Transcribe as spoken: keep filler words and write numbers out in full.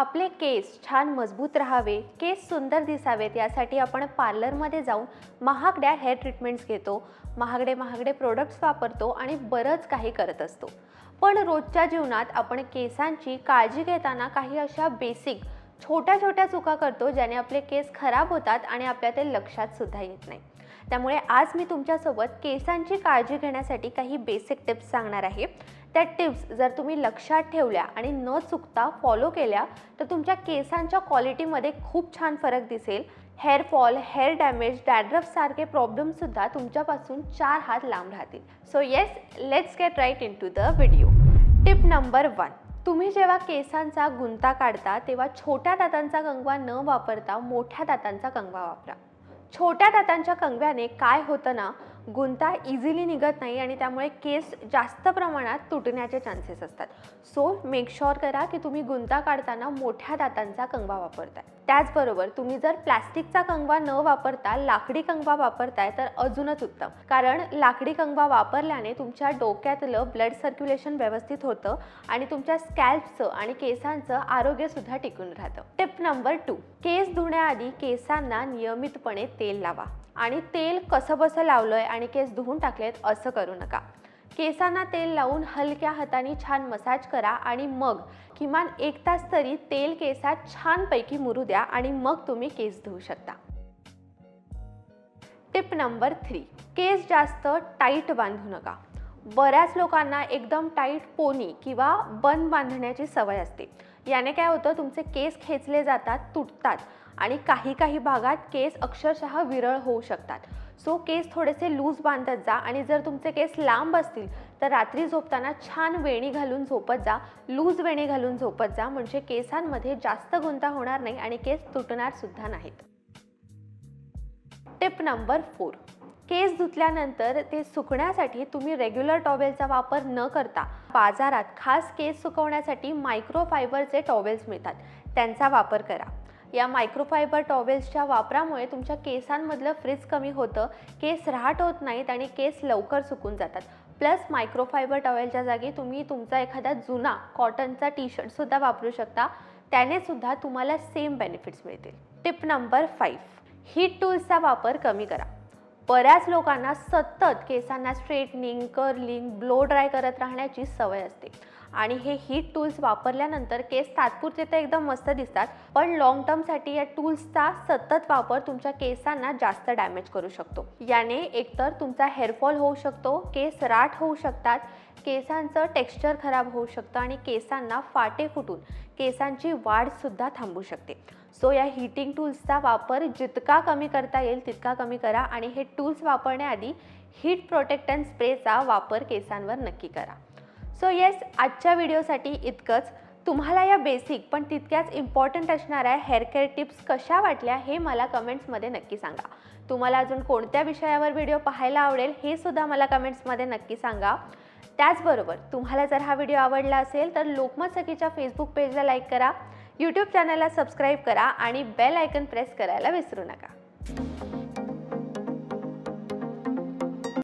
आपले केस छान मजबूत राहावे, केस सुंदर दिसावेत यासाठी आपण पार्लरमध्ये जाऊन महागड्या हेअर ट्रीटमेंट्स घेतो, महागडे महागडे प्रोडक्ट्स वापरतो आणि बरंच काही करत असतो। पण रोजच्या जीवनात आपण केसांची काळजी घेताना काही अशा बेसिक छोट्या छोट्या चुका करतो ज्याने आपले केस खराब होतात आणि आपल्या ते लक्षात सुद्धा येत नाही। त्यामुळे आज मी तुमच्यासोबत केसांची काळजी घेण्यासाठी काही बेसिक टिप्स सांगणार आहे। त्या टिप्स जर तुम्ही लक्षात ठेवल्या आणि न चुकता फॉलो केल्या तर तुमच्या केसांच्या क्वालिटीमध्ये खूप छान फरक दिसेल। Hair fall, hair damage, dandruff सारखे प्रॉब्लेम सुद्धा तुमच्यापासून चार हात लांब राहतील। So yes, let's get right into the video. Tip number one, तुम्ही जेव्हा केसांचा गुंता काढता तेव्हा छोट्या दातांचा कंगवा न वापरता मोठ्या दातांचा कंगवा वापरा। छोट्या दातांच्या कंगव्याने काय होतं ना, गुंता इझिली निघत नाही आणि त्यामुळे केस जास्त प्रमाणात तुटण्याचे चान्सेस असतात। सो मेक शुअर करा की तुम्ही गुंता काढताना मोठ्या दातांचा कंगवा वापरताय। त्याचबरोबर तुम्ही जर प्लास्टिकचा कंगवा न वापरता लाकडी कंगवा वापरताय तर अजूनच उत्तम, कारण लाकडी कंगवा वापरल्याने तुमच्या डोक्यातलं ब्लड सर्क्युलेशन व्यवस्थित होतं आणि तुमच्या स्कॅल्पचं आणि केसांचं आरोग्यसुद्धा टिकून राहतं। टिप नंबर टू, केस धुण्याआधी केसांना नियमितपणे तेल लावा आणि तेल कसंबसं लावलंय आणि केस धुवून टाकलेत असं करू नका। केसांना तेल लावून हलक्या हाताने छान मसाज करा आणि मग किमान एक तास तरी तेल केसात छानपैकी मुरू द्या आणि मग तुम्ही केस धुवू शकता। टिप नंबर थ्री, केस जास्त टाईट बांधू नका। बऱ्याच लोकांना एकदम टाईट पोनी किंवा बन बांधण्याची सवय असते। याने काय होतं, तुमचे केस खेचले जातात, तुटतात आणि काही काही भागात केस अक्षरशः विरळ होऊ शकतात। सो केस थोडेसे लूज बांधत जा आणि जर तुमचे केस लांब असतील तर रात्री झोपताना छान वेणी घालून झोपत जा, लूज वेणी घालून झोपत जा, म्हणजे केसांमध्ये जास्त गुंता होणार नाही आणि केस तुटणार सुद्धा नाहीत। टिप नंबर फोर, केस धुतल्यानंतर ते सुकण्यासाठी तुम्ही रेग्युलर टॉवेलचा वापर न करता बाजारात खास केस सुकवण्यासाठी मायक्रोफायबरचे टॉवेल्स मिळतात, त्यांचा वापर करा। या मायक्रोफायबर टॉवेल्सच्या वापरामुळे तुमच्या केसांमधलं फ्रिज कमी होतं, केस राहत होत नाहीत आणि केस लवकर सुकून जातात। प्लस मायक्रोफायबर टॉवेलच्या जागी तुम्ही तुमचा एखादा जुना कॉटनचा टी शर्टसुद्धा वापरू शकता, त्यानेसुद्धा तुम्हाला सेम बेनिफिट्स मिळतील। टिप नंबर फाईव्ह, हीट टूल्सचा वापर कमी करा। बऱ्याच लोकांना सतत केसांना स्ट्रेटनिंग, कर्लिंग, ब्लो ड्राय करत राहण्याची सवय असते आणि हे हीट टूल्स वापरल्यानंतर केस तात्पुरते तर एकदम मस्त दिसतात, पण लॉंग टर्मसाठी या टूल्सचा सतत वापर तुमच्या केसांना जास्त डॅमेज करू शकतो। याने एकतर तुमचा हेअरफॉल होऊ शकतो, केस राठ होऊ शकतात, केसांचं टेक्स्चर खराब होऊ शकतं आणि केसांना फाटे फुटून केसांची वाढसुद्धा थांबू शकते। सो या हीटिंग टूल्सचा वापर जितका कमी करता येईल तितका कमी करा आणि हे टूल्स वापरण्याआधी हीट प्रोटेक्टन स्प्रेचा वापर केसांवर नक्की करा। सो येस, आजच्या व्हिडिओसाठी इतकंच। तुम्हाला या बेसिक पण तितक्याच इम्पॉर्टंट असणाऱ्या हेअर केअर टिप्स कशा वाटल्या हे मला कमेंट्समध्ये नक्की सांगा। तुम्हाला अजून कोणत्या विषयावर व्हिडिओ पाहायला आवडेल हे सुद्धा मला कमेंट्समध्ये नक्की सांगा। त्याचबरोबर तुम्हाला जर हा व्हिडिओ आवडला असेल तर लोकमत सखीच्या फेसबुक पेजला लाईक करा, यूट्यूब चॅनलला सबस्क्राईब करा आणि बेल आयकन प्रेस करायला विसरू नका।